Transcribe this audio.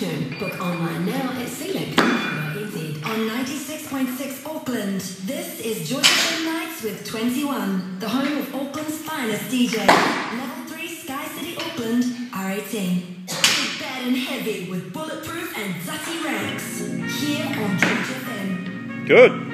tune. Book online now at Sealick.nz on 96.6 Auckland. This is Georgia FM Nights with 21, the home of Auckland's finest DJ. Level 3 Sky City Auckland, R18. It's bad and heavy with bulletproof and dutty ranks. Here on Georgia FM. Good.